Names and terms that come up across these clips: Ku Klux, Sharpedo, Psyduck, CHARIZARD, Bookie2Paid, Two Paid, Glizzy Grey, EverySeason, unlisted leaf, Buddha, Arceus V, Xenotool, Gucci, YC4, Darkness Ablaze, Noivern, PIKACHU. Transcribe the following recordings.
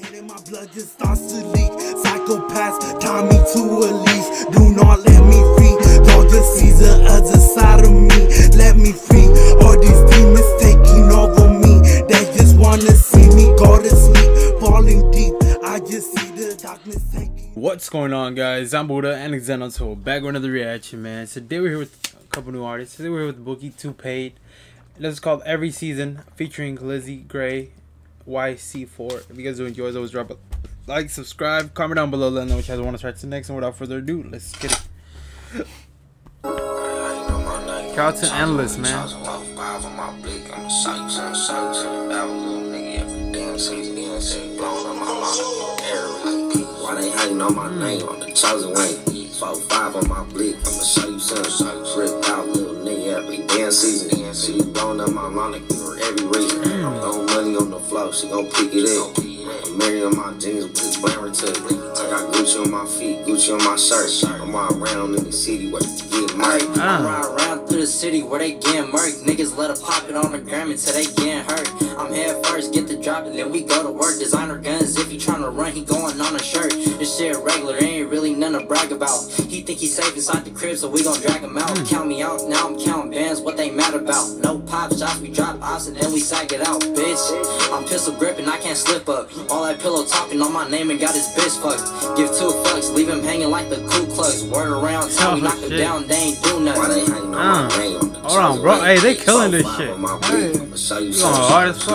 Head in my blood just starts to leak. Psychopaths tie me to a leash. Do not let me free. Lord, just see the other side of me. Let me free. All these demons taking over me. They just wanna see me go to sleep, falling deep. I just see the darkness taking. What's going on, guys? I'm Buddha and Xenotool, back with another reaction, man. Today we're here with a couple new artists. Today we're here with Bookie, Two Paid. This is called Every Season, featuring Glizzy Grey, YC4. If you guys do enjoy, always drop a like, subscribe, comment down below, let me know what you guys want to try to next. And without further ado, let's get it. Couch to endless, man. Why they hating on my name? I'm the chosen way. 4-5 on my blick. I'm the show you some ripped out little nigga every damn season. She blowing up my money for every reason. I'm throwing money on the floor, she gon' pick it up. I'm marrying my jeans with this blaring tuck. I got Gucci on my feet, Gucci on my shirt. I'm all around in the city where they get married. I ride around through the city where they get murked. Niggas let a pocket on the gram until they get hurt. I'm head first, get the drop and then we go to work. Designer guns, if he tryna run, he going on a shirt. This shit regular, ain't really none to brag about. He think he's safe inside the crib, so we gon' drag him out. Count me out, now I'm counting bands, what they mad about. No pop shots, we drop ops and then we sack it out, bitch. I'm pistol gripping, I can't slip up. All that pillow talking on my name and got his bitch fucked. Give two fucks, leave him hanging like the Ku Klux. Word around town, we knock him down, they ain't do nothing. Hold on, bro, hey, they killing this shit. Hey. You going hard as fuck.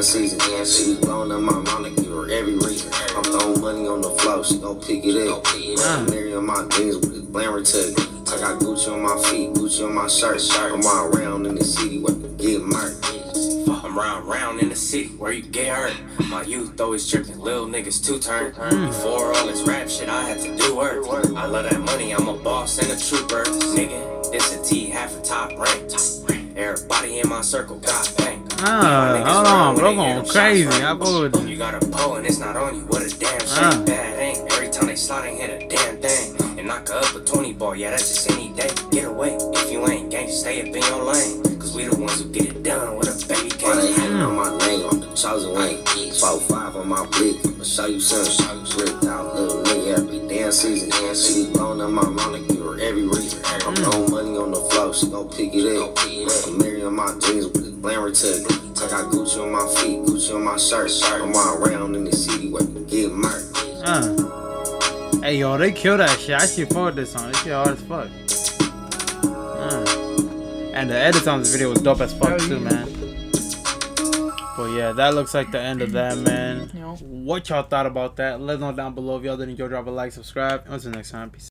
Season, yeah, she blowing up my money, give her every reason. I'm throwing money on the floor, she gon' pick it up. I'm marrying my jeans with this blaring tuck. I got Gucci on my feet, Gucci on my shirt. I'm all around in the city where you get murked. I'm round round in the city where you get hurt. My youth always tripping, little niggas two-turn. Before all this rap shit, I had to do work. I love that money, I'm a boss and a trooper. Nigga, this a T, half a top rank. Everybody in my circle got bang. Hold on, bro, going crazy. I believe you got a pole and it's not on you. What a damn shit bad ain't. Every time they slide ain't hit a damn thing. And knock up a 20 ball, yeah, that's just any day. Get away if you ain't gang, stay up in your lane. Cause we the ones who get it done with a baby cake. Why they hating on my name? I'm the chosen way. 4-5 on my blick, I'ma show you some. Ripped out little nigga every damn season. She blowing up my money, give her every reason. I'm throwing money on the floor, she gon' pick it up. I'm marrying my jeans with this blaring tuck. I got Gucci on my feet, Gucci on my shirt. I'm all around in the city where you get murked. Hey, yo, they kill that shit. I should forward this song. This shit hard as fuck. And the edit on this video was dope as fuck too, man. But yeah, that looks like the end of that, man. What y'all thought about that? Let us know down below. If y'all did enjoy, drop a like, subscribe. Until next time, peace.